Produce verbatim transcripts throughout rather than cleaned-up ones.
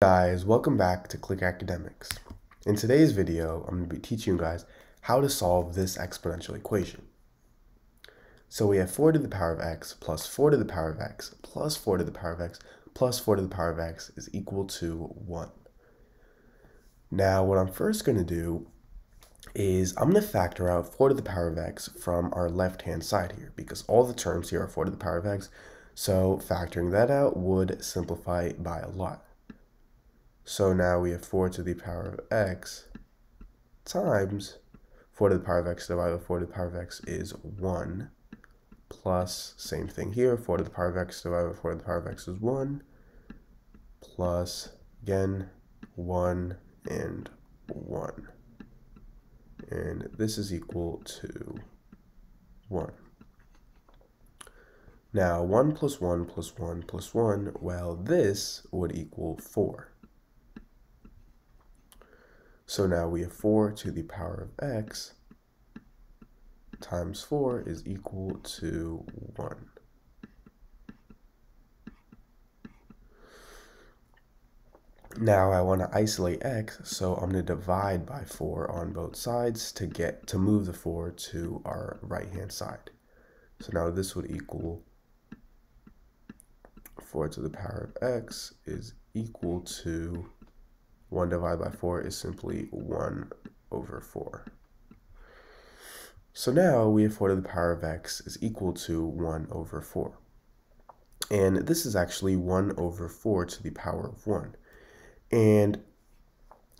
Guys, welcome back to Click Academics. In today's video, I'm going to be teaching you guys how to solve this exponential equation. So we have four to the power of x plus four to the power of x plus four to the power of x plus four to the power of x is equal to one. Now what I'm first going to do is I'm going to factor out four to the power of x from our left hand side here, because all the terms here are four to the power of x, so factoring that out would simplify by a lot. So now we have four to the power of x times four to the power of x divided by four to the power of x is one, plus same thing here, four to the power of x divided by four to the power of x is one, plus again one and one. And this is equal to one. Now one plus one plus one plus one, well, this would equal four. So now we have four to the power of x times four is equal to one. Now I want to isolate x, so I'm going to divide by four on both sides to get to move the four to our right hand side. So now this would equal four to the power of x is equal to one divided by four is simply one over four. So now we have four to the power of x is equal to one over four. And this is actually one over four to the power of one. And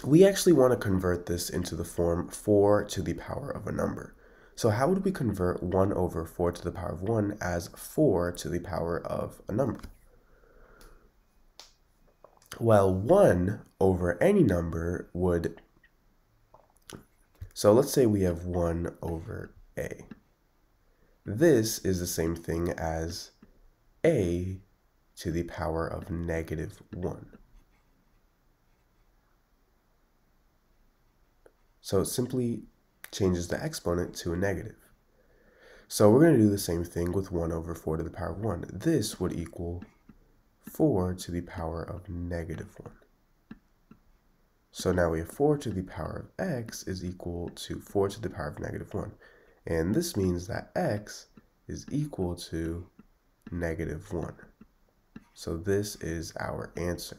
we actually want to convert this into the form four to the power of a number. So how would we convert one over four to the power of one as four to the power of a number? Well, one over any number would, so let's say we have one over a. This is the same thing as a to the power of negative one. So it simply changes the exponent to a negative. So we're going to do the same thing with one over four to the power of one. This would equal four to the power of negative one. So now we have four to the power of x is equal to four to the power of negative one. And this means that x is equal to negative one. So this is our answer.